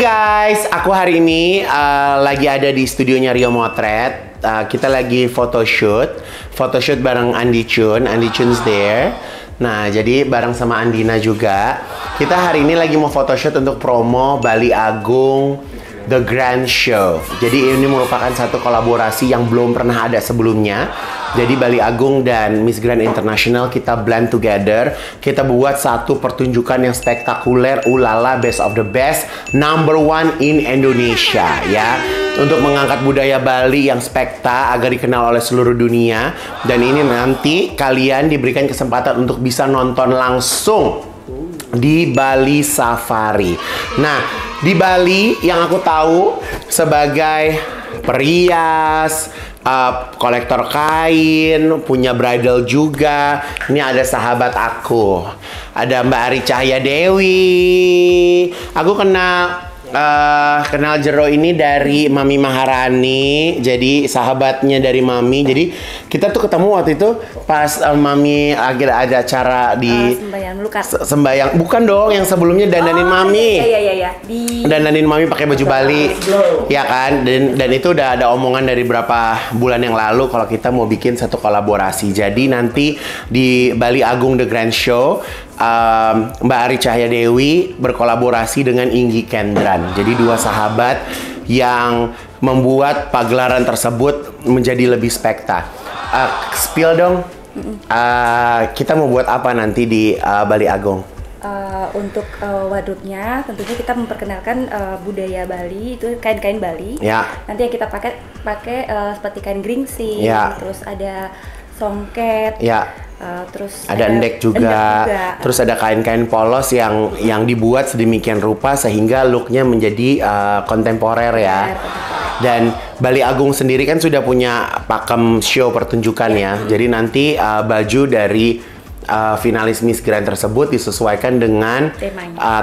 Guys, aku hari ini lagi ada di studionya Rio Motret. Kita lagi photoshoot bareng Andi Chun. Andi Chun's there. Nah, jadi bareng sama Andina juga. Kita hari ini lagi mau photoshoot untuk promo Bali Agung The Grand Show. Jadi ini merupakan satu kolaborasi yang belum pernah ada sebelumnya. Jadi Bali Agung dan Miss Grand International kita blend together. Kita buat satu pertunjukan yang spektakuler, ulala, best of the best, #1 in Indonesia ya. Untuk mengangkat budaya Bali yang spekta agar dikenal oleh seluruh dunia. Dan ini nanti kalian diberikan kesempatan untuk bisa nonton langsung di Bali Safari. Nah, di Bali yang aku tahu sebagai perias, kolektor kain, punya bridal juga. Ini ada sahabat aku, ada Mbak Ari Cahya Dewi. Aku kenal Jero ini dari Mami Maharani. Jadi sahabatnya dari Mami. Jadi kita tuh ketemu waktu itu pas Mami akhirnya ada acara di sembahyang lukas. Sembahyang bukan dong, yang sebelumnya dandanin Mami. Iya. Dandanin Mami pakai baju Bali. Ya kan? Dan itu udah ada omongan dari berapa bulan yang lalu kalau kita mau bikin satu kolaborasi. Jadi nanti di Bali Agung The Grand Show Mbak Ari Cahya Dewi berkolaborasi dengan Inggi Kendran. Jadi dua sahabat yang membuat pagelaran tersebut menjadi lebih spekta. Spill dong, kita mau buat apa nanti di Bali Agung? Untuk wadupnya tentunya kita memperkenalkan budaya Bali, itu kain-kain Bali. Ya. Nanti yang kita pakai seperti kain geringsing, ya. Terus ada songket. Ya. Terus ada endek juga, terus ada kain-kain polos yang dibuat sedemikian rupa sehingga looknya menjadi kontemporer ya. Dan Bali Agung sendiri kan sudah punya pakem show pertunjukan ya. Jadi nanti baju dari finalis Miss Grand tersebut disesuaikan dengan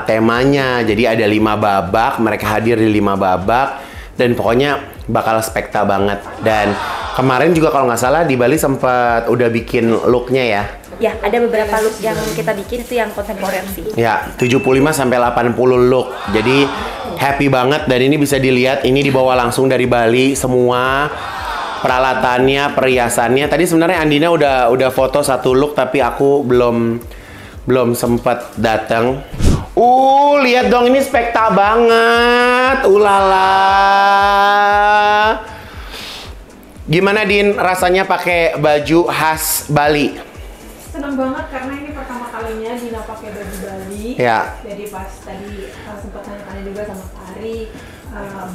temanya. Jadi ada 5 babak, mereka hadir di 5 babak dan pokoknya bakal spekta banget. Dan kemarin juga kalau nggak salah di Bali sempat udah bikin looknya ya? Ya, ada beberapa look yang kita bikin itu yang kontemporer sih. Ya, 75-80 look. Jadi happy banget dan ini bisa dilihat, ini dibawa langsung dari Bali semua peralatannya, perhiasannya. Tadi sebenarnya Andina udah foto satu look tapi aku belum sempat datang. Lihat dong, ini spekta banget. Ulala. Gimana Din rasanya pakai baju khas Bali? Senang banget karena ini pertama kalinya Dina pakai baju Bali. Ya. Jadi pas tadi sempat tanya-tanya juga sama Ari,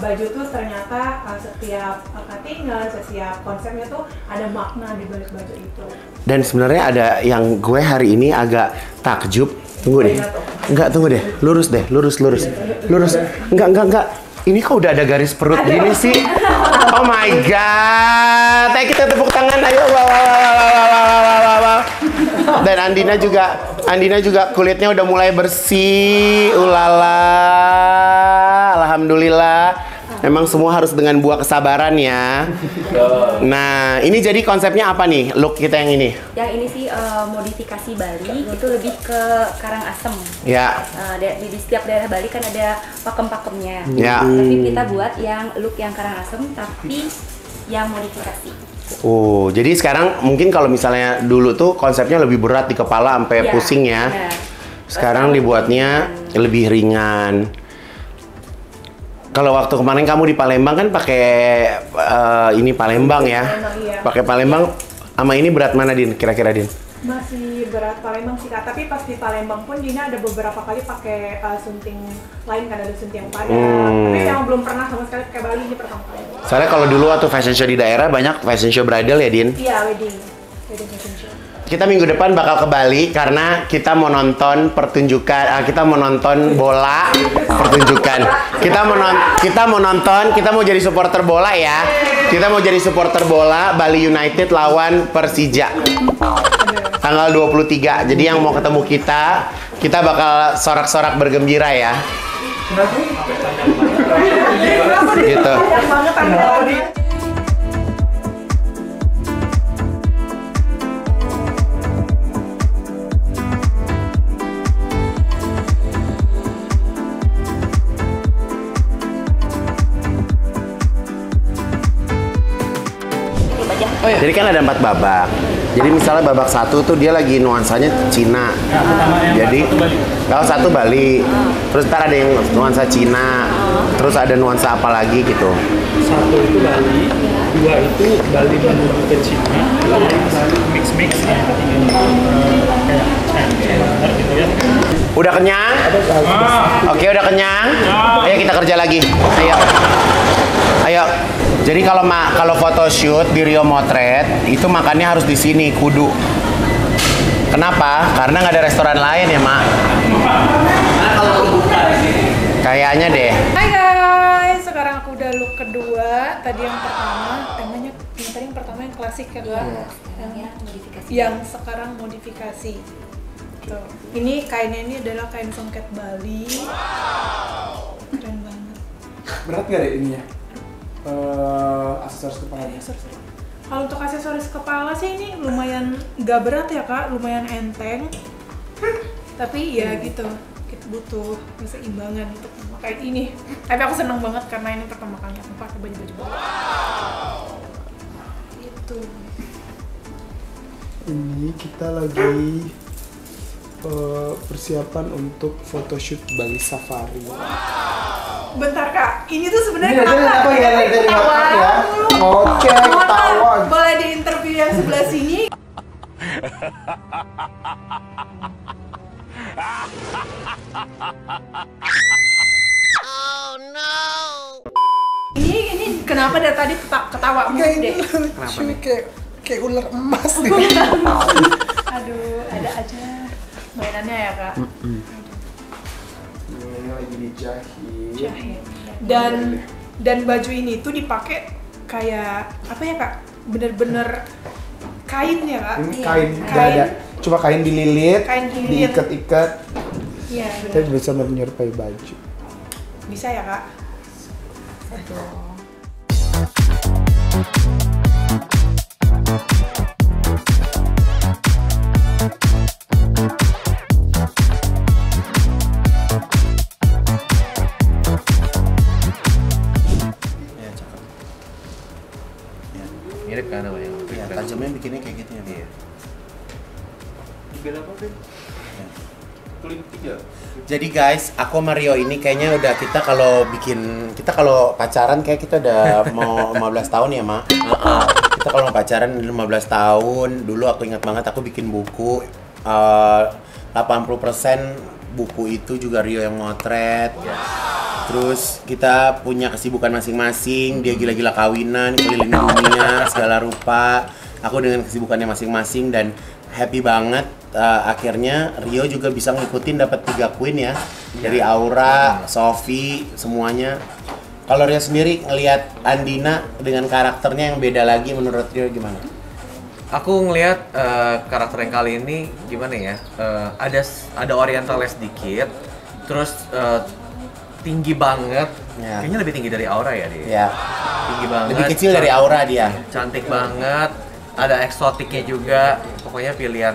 baju tuh ternyata setiap cuttingan, setiap konsepnya tuh ada makna di balik baju itu. Dan sebenarnya ada yang gue hari ini agak takjub. Tunggu deh. Enggak, tunggu deh. Lurus deh, lurus. Lurus. Enggak. Ini kok udah ada garis perut gini sih? Oh my god. Ayo kita tepuk tangan. Ayo. Wow. Dan Andina juga kulitnya udah mulai bersih. Ulala. Alhamdulillah. Memang semua harus dengan buah kesabaran ya. Nah, ini jadi konsepnya apa nih? Look kita yang ini. Yang ini sih modifikasi Bali, itu lebih ke Karang Asem. Ya. Di setiap daerah Bali kan ada pakem-pakemnya. Ya. Tapi kita buat yang look yang Karang Asem tapi yang modifikasi. Jadi sekarang mungkin kalau misalnya dulu tuh konsepnya lebih berat di kepala sampai pusing ya. Sekarang dibuatnya lebih ringan. Kalau waktu kemarin kamu di Palembang kan pakai ini Palembang ya. Pakai Palembang sama ini berat mana Din kira-kira Din? Masih berat Palembang sih Kak, tapi pas di Palembang pun Dina ada beberapa kali pakai sunting lain kan, ada sunting yang padat. Tapi yang belum pernah sama sekali pakai Bali ini pertama kali. Soalnya kalau dulu waktu fashion show di daerah banyak fashion show bridal ya Din? Iya, wedding fashion show. Kita minggu depan bakal ke Bali karena kita mau nonton pertunjukan, kita mau nonton bola pertunjukan. Kita mau jadi supporter bola ya. Kita mau jadi supporter bola Bali United lawan Persija. Tanggal 23. Jadi yang mau ketemu kita bakal sorak-sorak bergembira ya. Gitu. Oh, iya. Jadi kan ada 4 babak. Jadi misalnya babak 1 tuh dia lagi nuansanya Cina. Jadi kalau 1 Bali, terus ntar ada yang nuansa Cina, terus ada nuansa apa lagi gitu. 1 itu Bali, 2 itu Bali menuju ke Cina, mix-mix yang ketiganya kayak Cina gitu ya. Udah kenyang? Oke, udah kenyang. Ayo kita kerja lagi. Ayo. Ayo. Jadi kalau photoshoot di Rio Motret itu makannya harus di sini kudu. Kenapa? Karena nggak ada restoran lain ya, Mak. Kayaknya deh. Hai guys, sekarang aku udah look kedua. Tadi yang pertama, tadi yang pertama yang klasik ya, Kak. Yang modifikasi. Yang sekarang modifikasi. Tuh. Ini kainnya ini adalah kain songket Bali. Wow. Keren banget. Berat nggak deh ininya? Aksesoris kepala. Kalau untuk aksesoris kepala sih ini lumayan nggak berat ya Kak, lumayan enteng. Tapi ya gitu, kita butuh keseimbangan untuk memakai ini. Tapi aku seneng banget karena ini pertama kali aku pakai baju-baju bola. Itu. Ini kita lagi persiapan untuk photoshoot Bali Safari. Bentar Kak, ini tuh sebenarnya tawa. Oke, tawa. Boleh di interview yang sebelah sini. Oh no. Ini kenapa dari tadi ketawa mulu deh? Kenapa nih? Kayak ular emas nih. Aduh, ada aja mainannya ya Kak. Ini lagi dijahit. Dan baju ini tuh dipakai kayak apa ya Kak? Bener-bener kain ya Kak? Ini kain. Ada. Cuma kain dililit, diikat-ikat. Iya. Kita bisa menyerupai baju. Bisa ya Kak? Aduh. Bikinnya kayak gitu ya, dia. Belok apa, Keliling 3. Jadi guys, aku sama Rio ini kayaknya udah kita kalau pacaran kayak kita udah mau 15 tahun ya, Ma. Kita kalau mau pacaran 15 tahun, dulu aku ingat banget aku bikin buku 80% buku itu juga Rio yang motret. Wow. Terus kita punya kesibukan masing-masing, dia gila-gila kawinan, keliling dunia, segala rupa. Aku dengan kesibukannya masing-masing dan happy banget akhirnya Rio juga bisa ngikutin dapat 3 queen ya. Dari Aura, Sophie, semuanya. Kalau Rio sendiri ngelihat Andina dengan karakternya yang beda lagi menurut Rio gimana? Aku ngelihat karakter yang kali ini gimana ya? Ada orientalnya sedikit, terus tinggi banget, kayaknya lebih tinggi dari Aura ya dia. Yeah. Tinggi banget. Lebih kecil dari Aura dia. Cantik banget, ada eksotiknya juga. Pokoknya pilihan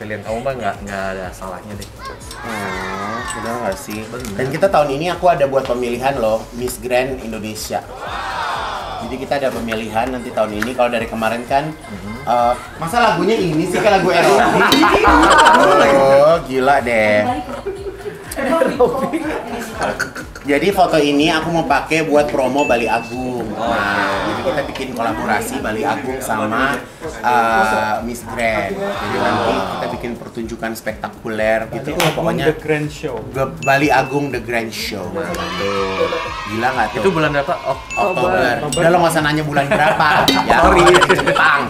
kamu mah nggak ada salahnya deh. Bener nggak sih? Bener. Dan kita tahun ini aku ada buat pemilihan loh, Miss Grand Indonesia. Jadi kita ada pemilihan nanti tahun ini. Kalau dari kemarin kan, masa lagunya ini sih kayak lagu Erosan. Oh gila deh. Jadi foto ini aku mau pakai buat promo Bali Agung. Nah, jadi kita bikin kolaborasi Bali Agung sama Miss Grand. Jadi nanti kita bikin pertunjukan spektakuler gitu. Pokoknya The Grand Show. Bali Agung The Grand Show. Gila nggak tuh? Itu bulan berapa? Oktober. Udah lo nggak usah nanya bulan berapa. Ya, sorry. Jepang.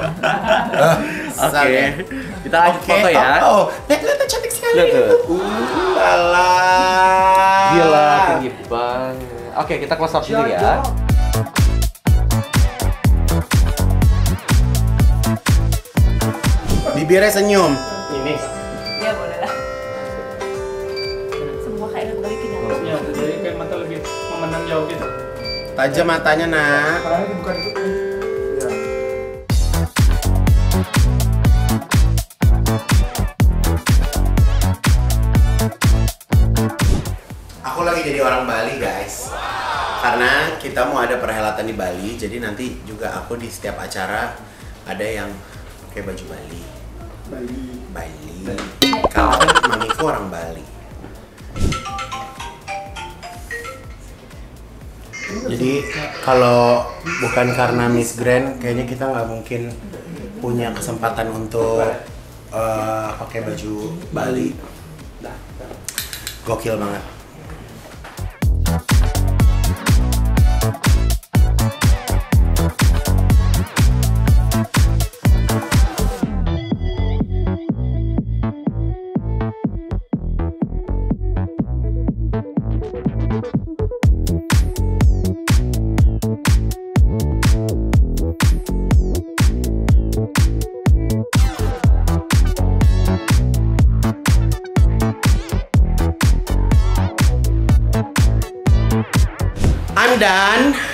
sekali. Kita lanjut foto ya. Oh, ternyata cantik sekali. Alah. Gila, tinggi banget. Oke, kita close up dulu ya. Bibirnya senyum. Ini. Ya boleh lah. Semua kayak kembali ke dalam. Ya, jadi kayak mata lebih memandang jauh gitu. Tajam matanya, Nak. Karena bukan itu. Ya. Aku lagi jadi orang Bali, guys. Karena kita mau ada perhelatan di Bali, jadi nanti juga aku di setiap acara ada yang pakai baju Bali. Bali. Kalau mamiku orang Bali. Jadi kalau bukan karena Miss Grand, kayaknya kita nggak mungkin punya kesempatan untuk pakai baju Bali. Gokil banget.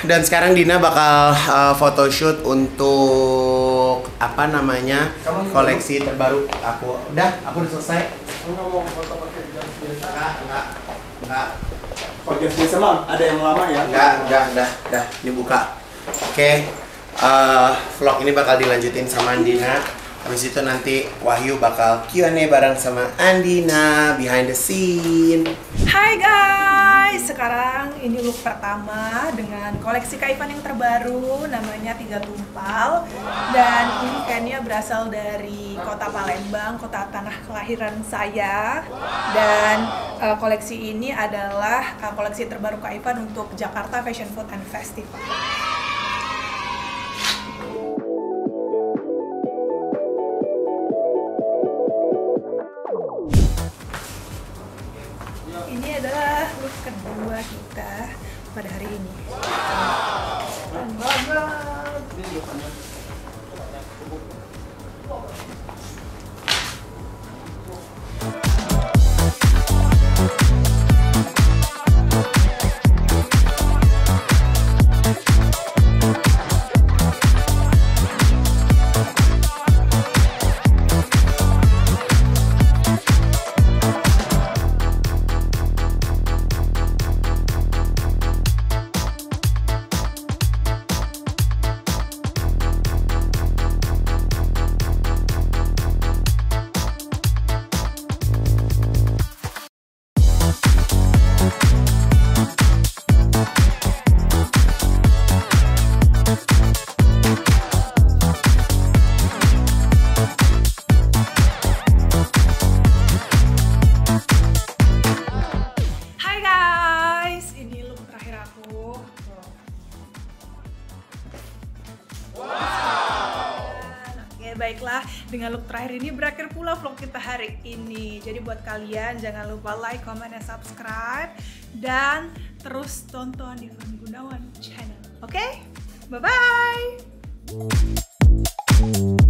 Dan sekarang Dina bakal photoshoot untuk apa namanya koleksi terbaru aku. Aku udah selesai. Enggak mau foto pakai jas biasa. Enggak. Pakai jas biasa mah ada yang lama ya? Enggak. Dibuka. Oke. Vlog ini bakal dilanjutin sama Andina. Habis itu nanti Wahyu bakal Q&A bareng sama Andina behind the scene. Hai guys, sekarang ini look pertama dengan koleksi kaipan yang terbaru namanya Tiga Tumpal. Dan ini kainnya berasal dari kota Palembang, kota tanah kelahiran saya. Dan koleksi ini adalah koleksi terbaru kaipan untuk Jakarta Fashion Food and Festival. Kedua kita pada hari ini. Keren banget. Dengan look terakhir ini berakhir pula vlog kita hari ini. Jadi buat kalian jangan lupa like, comment, dan subscribe. Dan terus tonton Ivan Gunawan channel. Oke? Bye-bye!